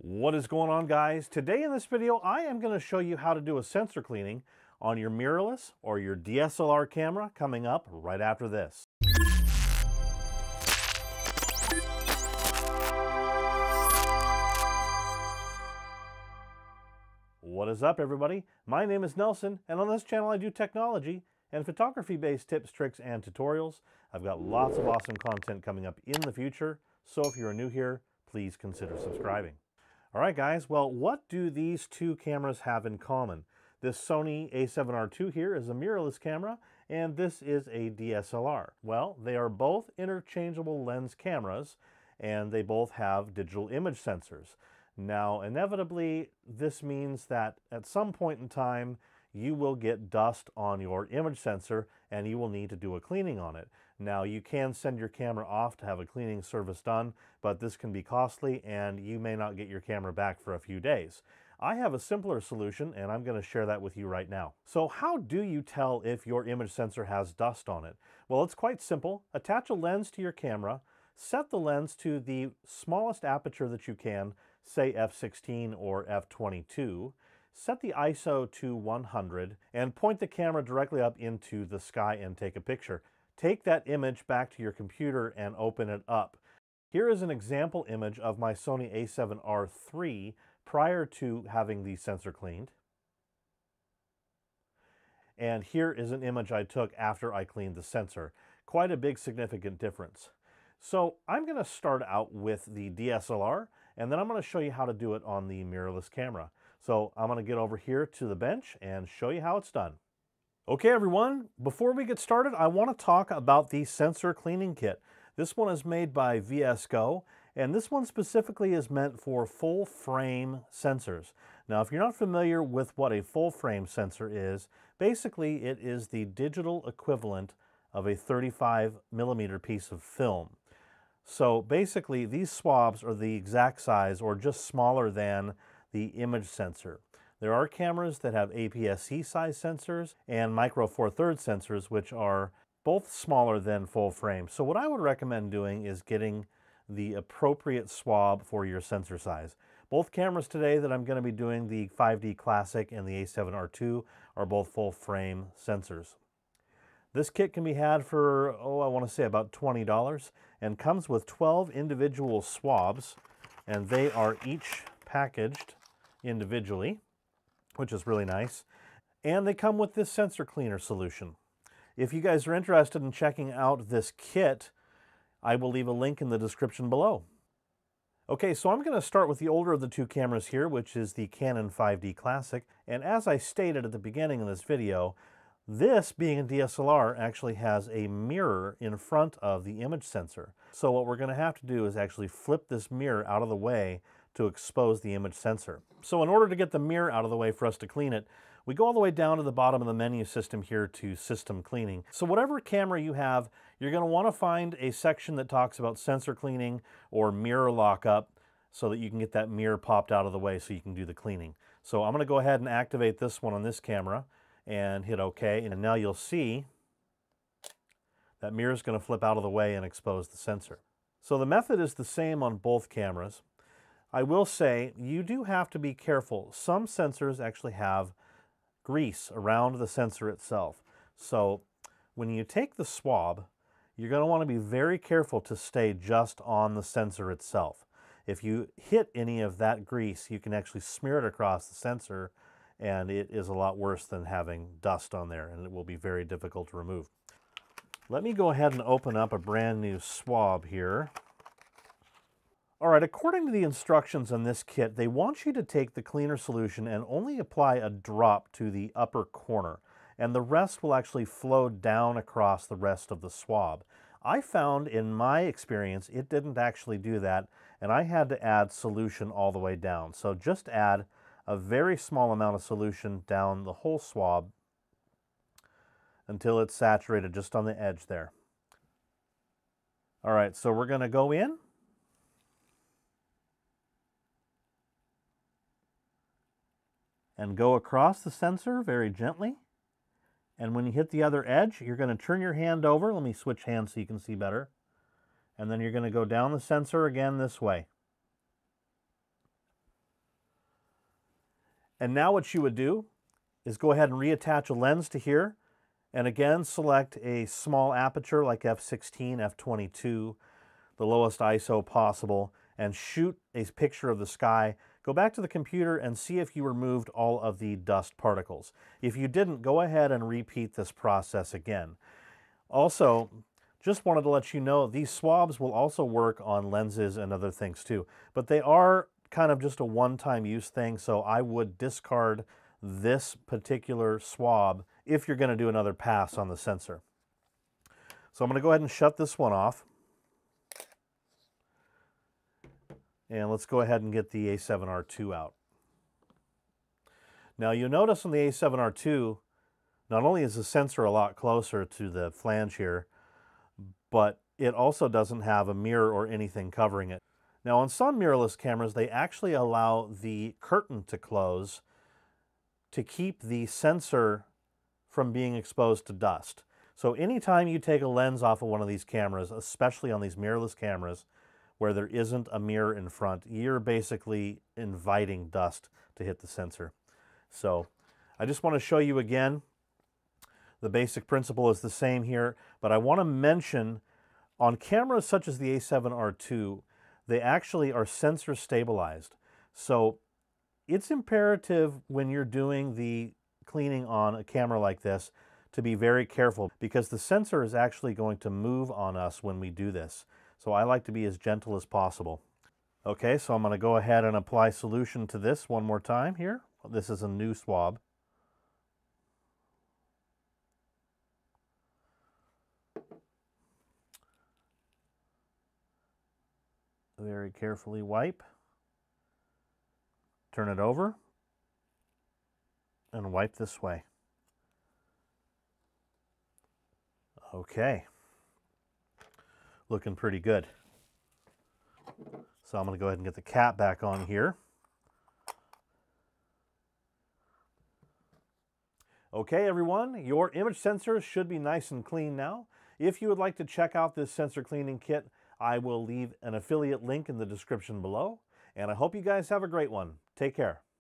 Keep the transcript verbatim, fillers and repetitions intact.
What is going on, guys? Today in this video I am going to show you how to do a sensor cleaning on your mirrorless or your D S L R camera, coming up right after this. What is up, everybody? My name is Nelson, and on this channel I do technology and photography based tips, tricks, and tutorials. I've got lots of awesome content coming up in the future, so if you're new here, please consider subscribing. All right, guys, well, what do these two cameras have in common? This Sony a seven R two here is a mirrorless camera, and this is a D S L R. Well, they are both interchangeable lens cameras, and they both have digital image sensors. Now, inevitably, this means that at some point in time, you will get dust on your image sensor, and you will need to do a cleaning on it. Now, you can send your camera off to have a cleaning service done, but this can be costly, and you may not get your camera back for a few days. I have a simpler solution, and I'm going to share that with you right now. So how do you tell if your image sensor has dust on it? Well, it's quite simple. Attach a lens to your camera, set the lens to the smallest aperture that you can, say F sixteen or F twenty-two, set the I S O to one hundred, and point the camera directly up into the sky and take a picture. Take that image back to your computer and open it up. Here is an example image of my Sony a seven R three prior to having the sensor cleaned. And here is an image I took after I cleaned the sensor. Quite a big significant difference. So I'm going to start out with the D S L R, and then I'm going to show you how to do it on the mirrorless camera. So I'm going to get over here to the bench and show you how it's done. Okay, everyone, before we get started, I want to talk about the sensor cleaning kit. This one is made by V S G O, and this one specifically is meant for full frame sensors. Now, if you're not familiar with what a full frame sensor is, basically it is the digital equivalent of a thirty-five millimeter piece of film. So basically these swabs are the exact size or just smaller than the image sensor. There are cameras that have A P S C size sensors and micro four thirds sensors, which are both smaller than full frame. So what I would recommend doing is getting the appropriate swab for your sensor size. Both cameras today that I'm going to be doing, the five D Classic and the a seven R two, are both full frame sensors. This kit can be had for, oh, I want to say about twenty dollars, and comes with twelve individual swabs, and they are each packaged individually, which is really nice. And they come with this sensor cleaner solution. If you guys are interested in checking out this kit, I will leave a link in the description below. Okay, so I'm going to start with the older of the two cameras here, which is the Canon five D Classic. And as I stated at the beginning of this video, this being a D S L R actually has a mirror in front of the image sensor. So what we're going to have to do is actually flip this mirror out of the way to expose the image sensor. So in order to get the mirror out of the way for us to clean it, we go all the way down to the bottom of the menu system here to system cleaning. So whatever camera you have, you're going to want to find a section that talks about sensor cleaning or mirror lockup, so that you can get that mirror popped out of the way so you can do the cleaning. So I'm going to go ahead and activate this one on this camera and hit OK, and now you'll see that mirror is going to flip out of the way and expose the sensor. So the method is the same on both cameras. I will say you do have to be careful. Some sensors actually have grease around the sensor itself. So when you take the swab, you're going to want to be very careful to stay just on the sensor itself. If you hit any of that grease, you can actually smear it across the sensor, and it is a lot worse than having dust on there, and it will be very difficult to remove. Let me go ahead and open up a brand new swab here. All right, according to the instructions on this kit, they want you to take the cleaner solution and only apply a drop to the upper corner, and the rest will actually flow down across the rest of the swab. I found in my experience it didn't actually do that, and I had to add solution all the way down. So just add a very small amount of solution down the whole swab until it's saturated just on the edge there. All right, so we're going to go in. And go across the sensor very gently. And when you hit the other edge, you're going to turn your hand over. Let me switch hands so you can see better. And then you're going to go down the sensor again this way. And now what you would do is go ahead and reattach a lens to here, and again select a small aperture like f sixteen, f twenty-two, the lowest I S O possible, and shoot a picture of the sky. Go back to the computer and see if you removed all of the dust particles. If you didn't, go ahead and repeat this process again. Also, just wanted to let you know these swabs will also work on lenses and other things too, but they are kind of just a one-time use thing, so I would discard this particular swab if you're going to do another pass on the sensor. So I'm going to go ahead and shut this one off. And let's go ahead and get the a seven R two out. Now you'll notice on the a seven R two, not only is the sensor a lot closer to the flange here, but it also doesn't have a mirror or anything covering it. Now on some mirrorless cameras, they actually allow the curtain to close to keep the sensor from being exposed to dust. So anytime you take a lens off of one of these cameras, especially on these mirrorless cameras, where there isn't a mirror in front, you're basically inviting dust to hit the sensor. So I just want to show you again, the basic principle is the same here, but I want to mention on cameras such as the a seven R two, they actually are sensor stabilized. So it's imperative when you're doing the cleaning on a camera like this to be very careful, because the sensor is actually going to move on us when we do this. So I like to be as gentle as possible. Okay, so I'm going to go ahead and apply solution to this one more time here. This is a new swab. Very carefully wipe. Turn it over and wipe this way. Okay. Looking pretty good. So I'm going to go ahead and get the cap back on here. Okay, everyone, your image sensors should be nice and clean now. If you would like to check out this sensor cleaning kit, I will leave an affiliate link in the description below. And I hope you guys have a great one. Take care.